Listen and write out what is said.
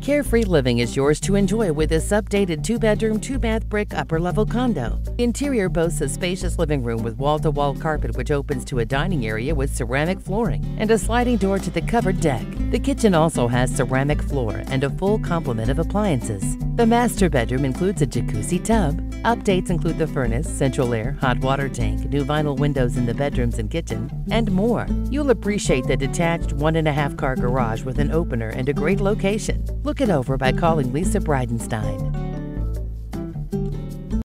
Carefree living is yours to enjoy with this updated 2-bedroom, 2-bath brick upper-level condo. The interior boasts a spacious living room with wall-to-wall carpet which opens to a dining area with ceramic flooring and a sliding door to the covered deck. The kitchen also has ceramic floor and a full complement of appliances. The master bedroom includes a jacuzzi tub. Updates include the furnace, central air, hot water tank, new vinyl windows in the bedrooms and kitchen, and more. You'll appreciate the detached 1.5-car garage with an opener and a great location. Look it over by calling Lisa Bridenstine.